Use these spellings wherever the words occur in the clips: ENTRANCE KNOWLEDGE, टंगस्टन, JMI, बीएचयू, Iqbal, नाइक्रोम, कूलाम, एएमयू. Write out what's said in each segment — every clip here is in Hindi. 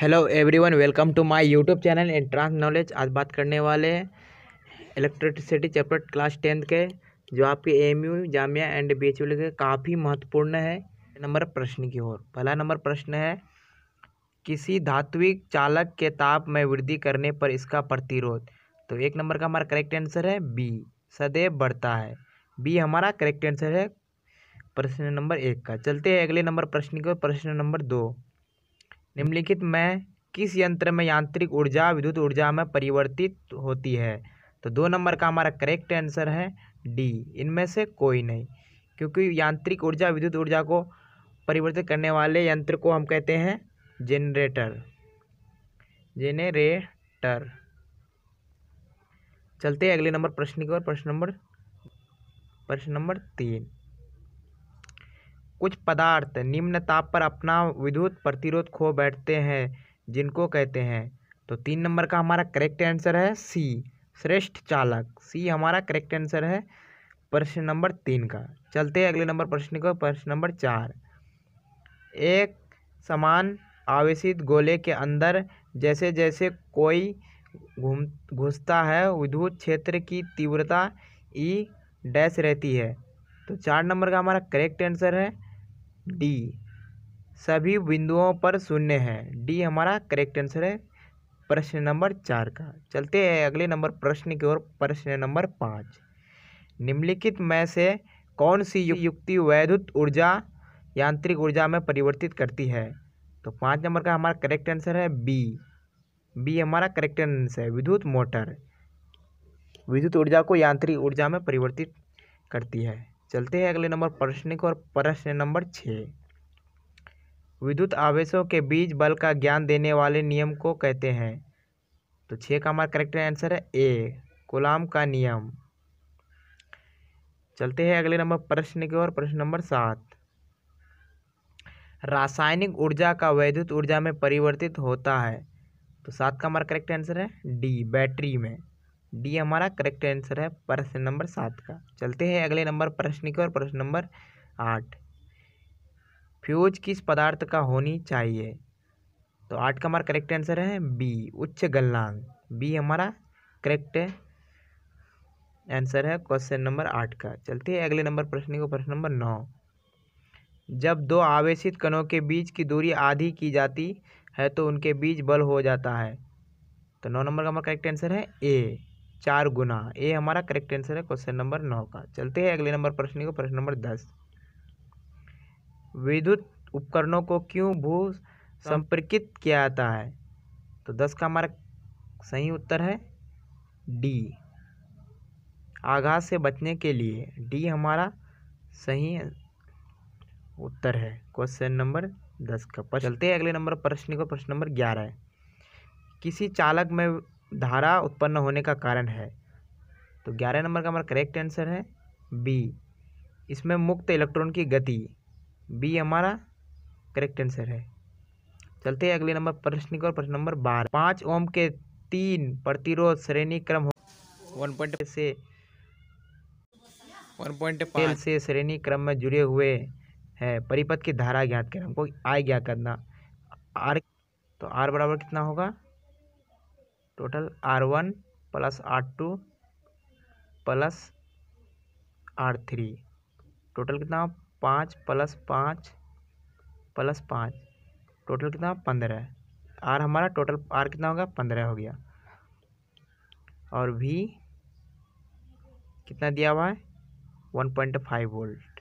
Hello everyone, welcome to my YouTube channel entrance knowledge. आज बात करने वाले इलेक्ट्रिसिटी चैप्टर क्लास 10 के, जो आपके एएमयू, जामिया एंड बीएचयू के काफ़ी महत्वपूर्ण है। नंबर प्रश्न की ओर। पहला नंबर प्रश्न है, किसी धात्विक चालक के ताप में वृद्धि करने पर इसका प्रतिरोध। तो एक नंबर का हमारा करेक्ट आंसर है बी, सदैव बढ़ता है। बी हमारा करेक्ट आंसर है प्रश्न नंबर 1 का। चलते हैं अगले नंबर प्रश्न की ओर, प्रश्न नंबर 2। निम्नलिखित में किस यंत्र में यांत्रिक ऊर्जा विद्युत ऊर्जा में परिवर्तित होती है। तो 2 नंबर का हमारा करेक्ट आंसर है डी, इनमें से कोई नहीं, क्योंकि यांत्रिक ऊर्जा विद्युत ऊर्जा को परिवर्तित करने वाले यंत्र को हम कहते हैं जेनरेटर। चलते हैं अगले नंबर प्रश्न की ओर, प्रश्न नंबर 3। कुछ पदार्थ निम्न ताप पर अपना विद्युत प्रतिरोध खो बैठते हैं, जिनको कहते हैं। तो 3 नंबर का हमारा करेक्ट आंसर है सी, श्रेष्ठ चालक। सी हमारा करेक्ट आंसर है प्रश्न नंबर 3 का। चलते हैं अगले नंबर प्रश्न को, प्रश्न नंबर 4। एक समान आवेशित गोले के अंदर जैसे जैसे कोई घुसता है, विद्युत क्षेत्र की तीव्रता ई डैश रहती है। तो 4 नंबर का हमारा करेक्ट आंसर है डी, सभी बिंदुओं पर शून्य है। डी हमारा करेक्ट आंसर है प्रश्न नंबर 4 का। चलते हैं अगले नंबर प्रश्न की ओर, प्रश्न नंबर 5। निम्नलिखित में से कौन सी युक्ति वैद्युत ऊर्जा यांत्रिक ऊर्जा में परिवर्तित करती है। तो 5 नंबर का हमारा करेक्ट आंसर है बी। बी हमारा करेक्ट आंसर है विद्युत मोटर, विद्युत ऊर्जा को यांत्रिक ऊर्जा में परिवर्तित करती है। चलते हैं अगले नंबर प्रश्न को और प्रश्न नंबर 6। विद्युत आवेशों के बीच बल का ज्ञान देने वाले नियम को कहते हैं। तो 6 का हमारा करेक्ट आंसर है ए, कूलाम का नियम। चलते हैं अगले नंबर प्रश्न की ओर, प्रश्न नंबर 7। रासायनिक ऊर्जा का वैद्युत ऊर्जा में परिवर्तित होता है। तो 7 का हमारा करेक्ट आंसर है डी, बैटरी में। डी हमारा करेक्ट आंसर है प्रश्न नंबर 7 का। चलते हैं अगले नंबर प्रश्न की ओर, प्रश्न नंबर 8। फ्यूज किस पदार्थ का होनी चाहिए। तो 8 का हमारा करेक्ट आंसर है बी, उच्च गलनांक। बी हमारा करेक्ट आंसर है क्वेश्चन नंबर 8 का। चलते हैं अगले नंबर प्रश्न को, प्रश्न नंबर 9। जब दो आवेशित कणों के बीच की दूरी आधी की जाती है तो उनके बीच बल हो जाता है। तो 9 नंबर का हमारा करेक्ट आंसर है ए, 4 गुना। ए हमारा करेक्ट आंसर है क्वेश्चन नंबर 9 का। चलते हैं अगले नंबर प्रश्न को, प्रश्न नंबर 10। विद्युत उपकरणों को क्यों भू संपर्कित किया जाता है। तो 10 का हमारा सही उत्तर है डी, आघात से बचने के लिए। डी हमारा सही उत्तर है क्वेश्चन नंबर 10 का। चलते हैं अगले नंबर प्रश्न को, प्रश्न नंबर 11। किसी चालक में धारा उत्पन्न होने का कारण है। तो 11 नंबर का हमारा करेक्ट आंसर है बी, इसमें मुक्त इलेक्ट्रॉन की गति। बी हमारा करेक्ट आंसर है। चलते हैं अगले नंबर प्रश्न को, प्रश्न नंबर 12। 5 ओम के 3 प्रतिरोध श्रेणी क्रम 1.5 से श्रेणी क्रम में जुड़े हुए हैं। परिपथ की धारा ज्ञात करें, हमको आई ज्ञात करना। आर, तो आर बराबर कितना होगा, total R1 plus R2 plus R3। Total कितना, 5 प्लस 5 प्लस 5, टोटल कितना 15। R हमारा टोटल R कितना होगा, 15 हो गया। और V कितना दिया हुआ है, 1.5 वोल्ट।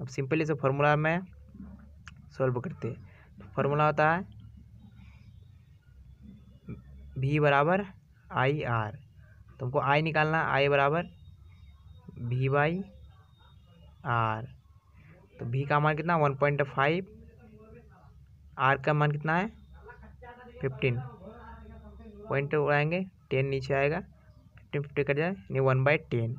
अब सिंपली इसे फॉर्मूला में सॉल्व करते हैं। तो फॉर्मूला होता है भी बराबर आई आर। तुमको आई निकालना, आई बराबर भी बाई आर। तो भी का मान कितना, 1.5। आर का मान कितना है, 15। पॉइंट आएंगे 10, नीचे आएगा 15 कट जाए, नहीं 1 बाई 10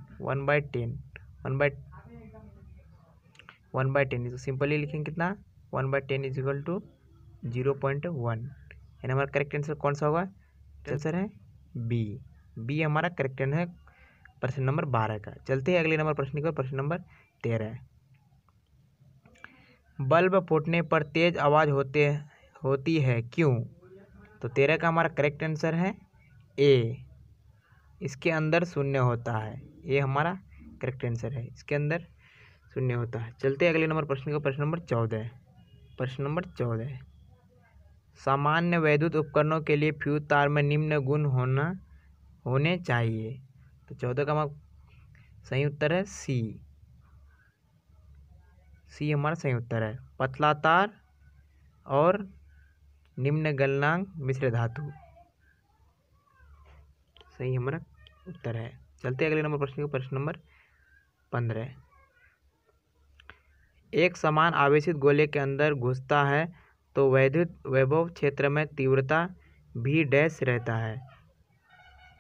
तो सिंपली लिखेंगे कितना, 1/10 इज इक्वल टू 0.1। यानी हमारा करेक्ट आंसर कौन सा होगा, आंसर है बी। बी हमारा करेक्ट आंसर है प्रश्न नंबर 12 का। चलते हैं अगले नंबर प्रश्न को, प्रश्न नंबर 13। बल्ब फूटने पर तेज आवाज होते होती है, क्यों? तो 13 का हमारा करेक्ट आंसर है ए, इसके अंदर शून्य होता है। ये हमारा करेक्ट आंसर है, इसके अंदर शून्य होता है। चलते अगले नंबर प्रश्न को, प्रश्न नंबर 14। प्रश्न नंबर 14, सामान्य वैद्युत उपकरणों के लिए फ्यूज तार में निम्न गुण होने चाहिए। तो 14 का हमारा सही उत्तर है सी, सी हमारा सही उत्तर है। पतला तार और निम्न गलनांक मिश्र धातु, सही हमारा उत्तर है। चलते अगले नंबर प्रश्न को, प्रश्न नंबर 15। एक समान आवेशित गोले के अंदर घुसता है तो वैद्युत वैभव क्षेत्र में तीव्रता भी डैश रहता है।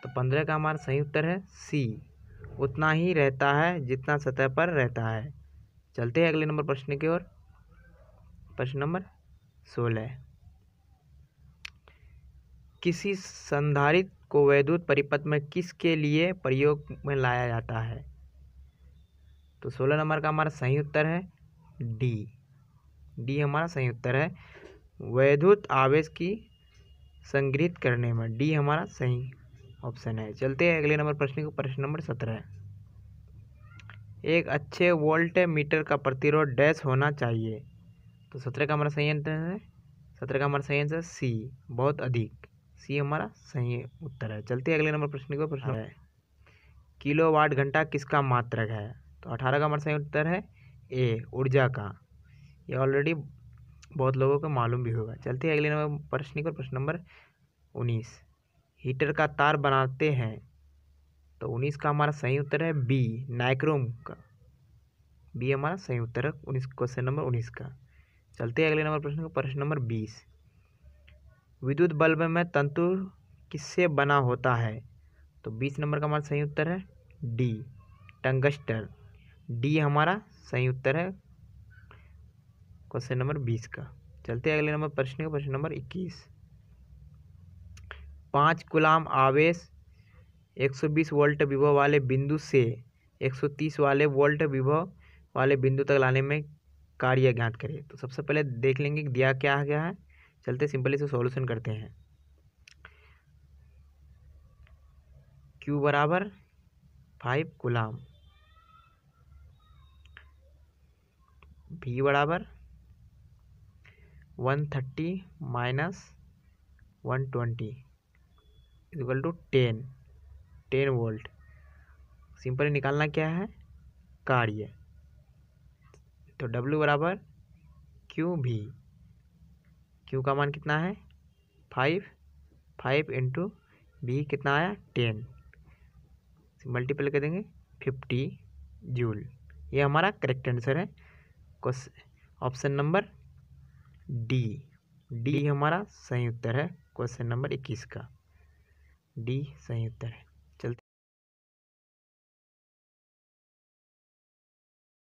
तो 15 का हमारा सही उत्तर है सी, उतना ही रहता है जितना सतह पर रहता है। चलते हैं अगले नंबर प्रश्न की ओर, प्रश्न नंबर 16। किसी संधारित्र को वैद्युत परिपथ में किसके लिए प्रयोग में लाया जाता है? तो 16 नंबर का हमारा सही उत्तर है डी, डी हमारा सही उत्तर है। वैद्युत आवेश की संग्रहित करने में डी हमारा सही ऑप्शन है। चलते हैं अगले नंबर प्रश्न को, प्रश्न नंबर 17। एक अच्छे वोल्ट मीटर का प्रतिरोध डैश होना चाहिए। तो 17 का हमारा सही आंसर है, 17 का हमारा सही आंसर सी, बहुत अधिक, सी हमारा सही उत्तर है। चलते हैं अगले नंबर प्रश्न को, प्रश्न है किलो वाट घंटा किसका मात्रक है? तो 18 का हमारा सही उत्तर है ए, ऊर्जा का। ये ऑलरेडी बहुत लोगों को मालूम भी होगा। चलते हैं अगले नंबर प्रश्न को, प्रश्न नंबर 19। हीटर का तार बनाते हैं। तो 19 का हमारा सही उत्तर है बी, नाइक्रोम का, बी हमारा सही उत्तर है 19, क्वेश्चन नंबर 19 का। चलते हैं अगले नंबर प्रश्न को, प्रश्न नंबर 20। विद्युत बल्ब में तंतु किससे बना होता है? तो 20 नंबर का हमारा सही उत्तर है डी, टंगस्टन, डी हमारा सही उत्तर है क्वेश्चन नंबर 20 का। चलते हैं अगले नंबर प्रश्न को, प्रश्न नंबर 21। 5 कूलम आवेश 120 वोल्ट विभव वाले बिंदु से 130 वाले वोल्ट विभव वाले बिंदु तक लाने में कार्य ज्ञात करें। तो सबसे पहले देख लेंगे दिया क्या गया है। चलते सिंपली से सॉल्यूशन करते हैं। Q बराबर 5 कूलम, V बराबर 130 minus 120 equal to 10 volt. Simply निकालना क्या है, कार्य। तो W बराबर क्यू भी, क्यू का मान कितना है 5 इंटू भी कितना आया 10, मल्टीप्लाई कर देंगे 50 जूल। ये हमारा करेक्ट आंसर है, ऑप्शन नंबर डी, डी हमारा सही उत्तर है क्वेश्चन नंबर 21 का, डी सही उत्तर है।